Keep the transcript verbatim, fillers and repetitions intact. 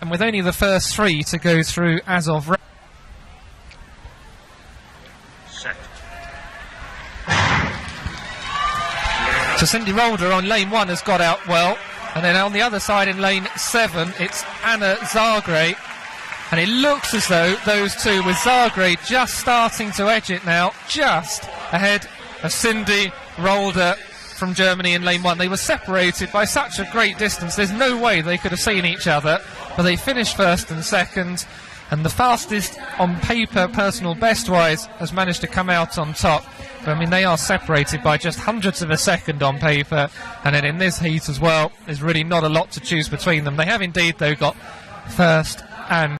And with only the first three to go through as of set. So Cindy Roleder on lane one has got out well, and then on the other side in lane seven it's Anna Zagré, and it looks as though those two, with Zagré just starting to edge it now, just ahead of Cindy Roleder from Germany in lane one. They were separated by such a great distance, there's no way they could have seen each other, but they finished first and second, and the fastest on paper, personal best wise, has managed to come out on top. But I mean, they are separated by just hundreds of a second on paper, and then in this heat as well, there's really not a lot to choose between them. They have indeed though got first and